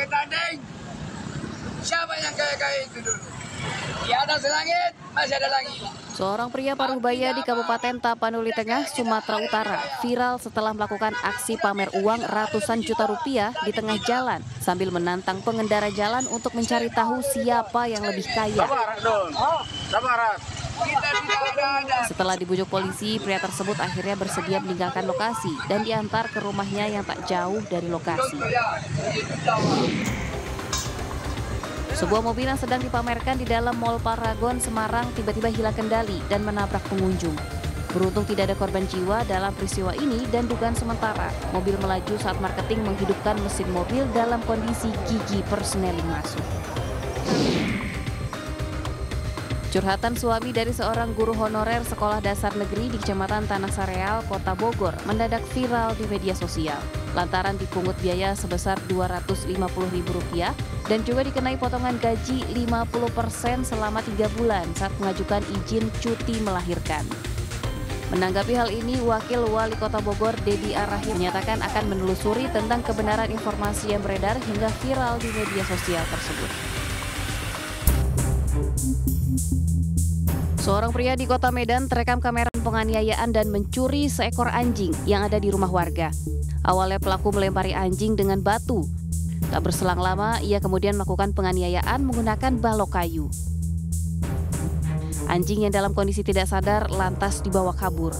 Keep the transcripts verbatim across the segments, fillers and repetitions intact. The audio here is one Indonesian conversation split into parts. bertanding. Siapa yang kaya-kaya itu dulu? Di atas langit masih ada lagi. Seorang pria paruh baya di Kabupaten Tapanuli Tengah, Sumatera Utara, viral setelah melakukan aksi pamer uang ratusan juta rupiah di tengah jalan sambil menantang pengendara jalan untuk mencari tahu siapa yang lebih kaya. Setelah dibujuk polisi, pria tersebut akhirnya bersedia meninggalkan lokasi dan diantar ke rumahnya yang tak jauh dari lokasi. Sebuah mobil yang sedang dipamerkan di dalam Mall Paragon, Semarang tiba-tiba hilang kendali dan menabrak pengunjung. Beruntung tidak ada korban jiwa dalam peristiwa ini dan dugaan sementara, mobil melaju saat marketing menghidupkan mesin mobil dalam kondisi gigi perseneling masuk. Curhatan suami dari seorang guru honorer sekolah dasar negeri di Kecamatan Tanah Sareal, Kota Bogor, mendadak viral di media sosial. Lantaran dipungut biaya sebesar dua ratus lima puluh ribu rupiah dan juga dikenai potongan gaji lima puluh persen selama tiga bulan saat mengajukan izin cuti melahirkan. Menanggapi hal ini, Wakil Wali Kota Bogor, Dedi Arahim, menyatakan akan menelusuri tentang kebenaran informasi yang beredar hingga viral di media sosial tersebut. Seorang pria di Kota Medan terekam kamera penganiayaan dan mencuri seekor anjing yang ada di rumah warga. Awalnya pelaku melempari anjing dengan batu. Tak berselang lama, ia kemudian melakukan penganiayaan menggunakan balok kayu. Anjing yang dalam kondisi tidak sadar lantas dibawa kabur.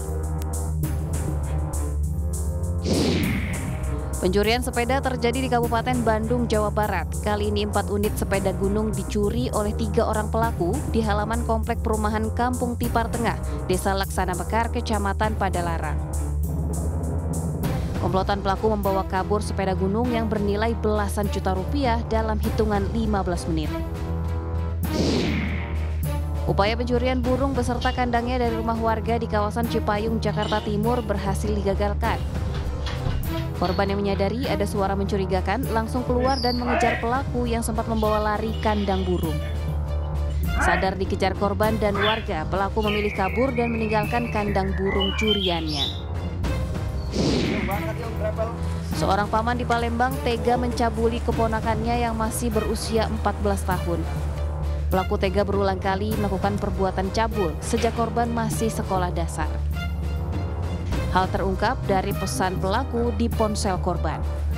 Pencurian sepeda terjadi di Kabupaten Bandung, Jawa Barat. Kali ini empat unit sepeda gunung dicuri oleh tiga orang pelaku di halaman komplek perumahan Kampung Tipar Tengah, Desa Laksana Mekar, Kecamatan Padalarang. Komplotan pelaku membawa kabur sepeda gunung yang bernilai belasan juta rupiah dalam hitungan lima belas menit. Upaya pencurian burung beserta kandangnya dari rumah warga di kawasan Cipayung, Jakarta Timur berhasil digagalkan. Korban yang menyadari ada suara mencurigakan langsung keluar dan mengejar pelaku yang sempat membawa lari kandang burung. Sadar dikejar korban dan warga, pelaku memilih kabur dan meninggalkan kandang burung curiannya. Seorang paman di Palembang tega mencabuli keponakannya yang masih berusia empat belas tahun. Pelaku tega berulang kali melakukan perbuatan cabul sejak korban masih sekolah dasar. Hal terungkap dari pesan pelaku di ponsel korban.